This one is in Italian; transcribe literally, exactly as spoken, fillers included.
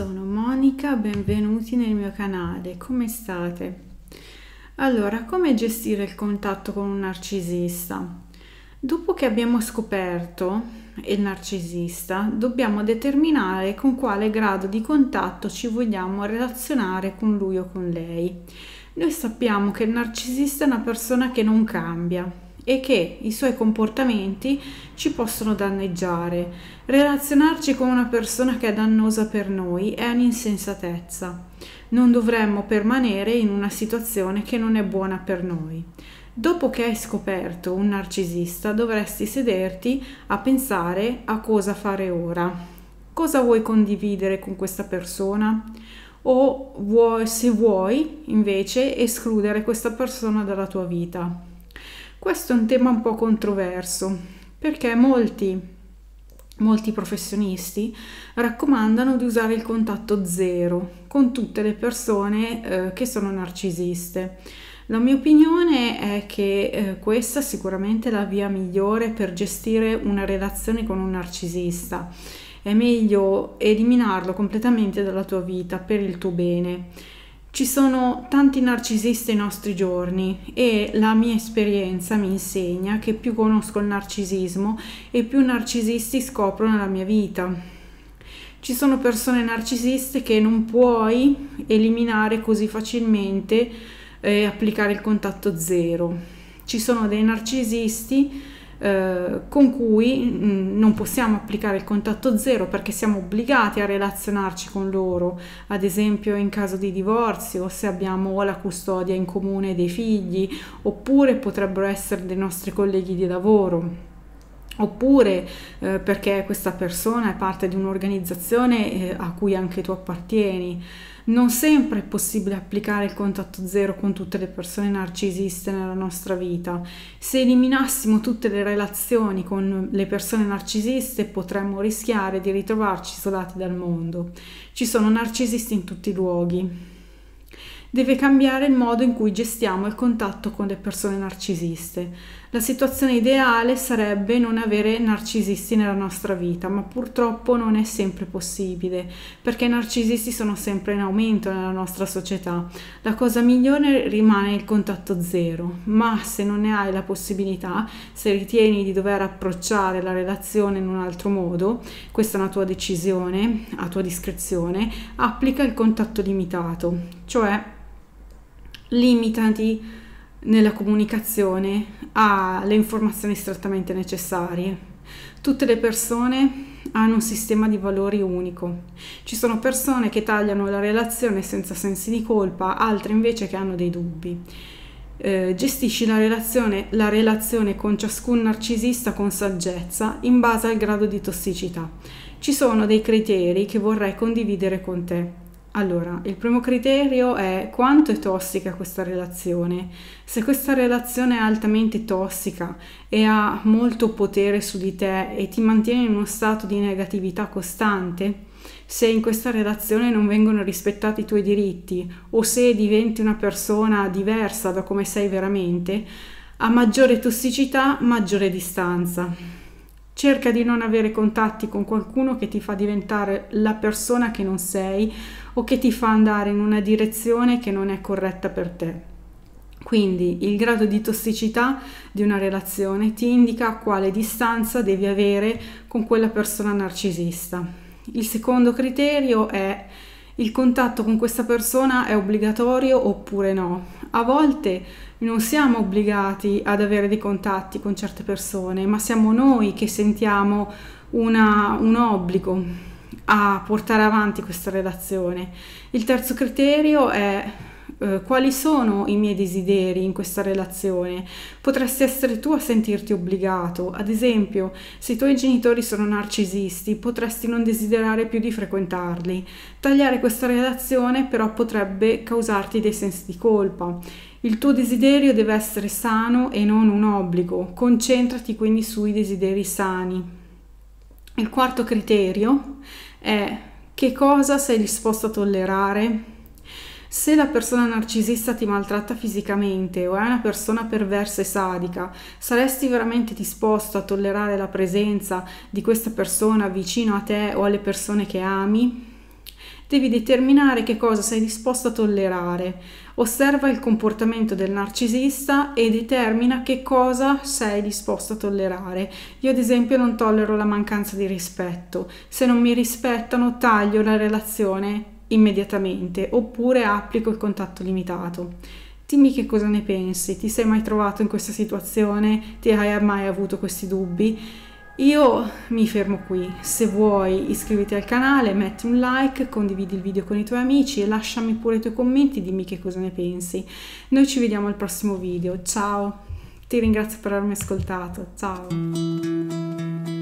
sono Monica, benvenuti nel mio canale, come state? Allora, come gestire il contatto con un narcisista? Dopo che abbiamo scoperto il narcisista, dobbiamo determinare con quale grado di contatto ci vogliamo relazionare con lui o con lei. Noi sappiamo che il narcisista è una persona che non cambia e che i suoi comportamenti ci possono danneggiare. Relazionarci con una persona che è dannosa per noi è un'insensatezza. Non dovremmo permanere in una situazione che non è buona per noi. Dopo che hai scoperto un narcisista, dovresti sederti a pensare a cosa fare ora. Cosa vuoi condividere con questa persona? O vuoi, se vuoi, invece, escludere questa persona dalla tua vita. Questo è un tema un po' controverso, perché molti, molti professionisti raccomandano di usare il contatto zero con tutte le persone eh, che sono narcisiste. La mia opinione è che eh, questa sicuramente è la via migliore per gestire una relazione con un narcisista. È meglio eliminarlo completamente dalla tua vita per il tuo bene. Ci sono tanti narcisisti ai nostri giorni e la mia esperienza mi insegna che più conosco il narcisismo e più narcisisti scopro nella mia vita. Ci sono persone narcisiste che non puoi eliminare così facilmente e applicare il contatto zero. Ci sono dei narcisisti eh, con cui mh, non possiamo applicare il contatto zero perché siamo obbligati a relazionarci con loro, ad esempio in caso di divorzio, se abbiamo la custodia in comune dei figli, oppure potrebbero essere dei nostri colleghi di lavoro, oppure eh, perché questa persona è parte di un'organizzazione eh, a cui anche tu appartieni. Non sempre è possibile applicare il contatto zero con tutte le persone narcisiste nella nostra vita. Se eliminassimo tutte le relazioni con le persone narcisiste, potremmo rischiare di ritrovarci isolati dal mondo. Ci sono narcisisti in tutti i luoghi. Deve cambiare il modo in cui gestiamo il contatto con le persone narcisiste. La situazione ideale sarebbe non avere narcisisti nella nostra vita, ma purtroppo non è sempre possibile, perché i narcisisti sono sempre in aumento nella nostra società. La cosa migliore rimane il contatto zero, ma se non ne hai la possibilità, se ritieni di dover approcciare la relazione in un altro modo, questa è una tua decisione, a tua discrezione, applica il contatto limitato, cioè limitati nella comunicazione alle informazioni strettamente necessarie. Tutte le persone hanno un sistema di valori unico. Ci sono persone che tagliano la relazione senza sensi di colpa, altre invece che hanno dei dubbi. Eh, gestisci la relazione, la relazione con ciascun narcisista con saggezza in base al grado di tossicità. Ci sono dei criteri che vorrei condividere con te. Allora, il primo criterio è quanto è tossica questa relazione. Se questa relazione è altamente tossica e ha molto potere su di te e ti mantiene in uno stato di negatività costante, se in questa relazione non vengono rispettati i tuoi diritti o se diventi una persona diversa da come sei veramente, a maggiore tossicità, maggiore distanza. Cerca di non avere contatti con qualcuno che ti fa diventare la persona che non sei o che ti fa andare in una direzione che non è corretta per te. Quindi il grado di tossicità di una relazione ti indica quale distanza devi avere con quella persona narcisista. Il secondo criterio è: il contatto con questa persona è obbligatorio oppure no? A volte non siamo obbligati ad avere dei contatti con certe persone, ma siamo noi che sentiamo una, un obbligo a portare avanti questa relazione. Il terzo criterio è eh, quali sono i miei desideri in questa relazione. Potresti essere tu a sentirti obbligato. Ad esempio, se i tuoi genitori sono narcisisti, potresti non desiderare più di frequentarli. Tagliare questa relazione però potrebbe causarti dei sensi di colpa. Il tuo desiderio deve essere sano e non un obbligo. Concentrati quindi sui desideri sani. Il quarto criterio è: che cosa sei disposto a tollerare? Se la persona narcisista ti maltratta fisicamente o è una persona perversa e sadica, saresti veramente disposto a tollerare la presenza di questa persona vicino a te o alle persone che ami? devi determinare che cosa sei disposto a tollerare. Osserva il comportamento del narcisista e determina che cosa sei disposto a tollerare. Io ad esempio non tollero la mancanza di rispetto. Se non mi rispettano, taglio la relazione immediatamente oppure applico il contatto limitato. Dimmi che cosa ne pensi, ti sei mai trovato in questa situazione, ti hai mai avuto questi dubbi? Io mi fermo qui, se vuoi iscriviti al canale, metti un like, condividi il video con i tuoi amici e lasciami pure i tuoi commenti, dimmi che cosa ne pensi. Noi ci vediamo al prossimo video, ciao, ti ringrazio per avermi ascoltato, ciao.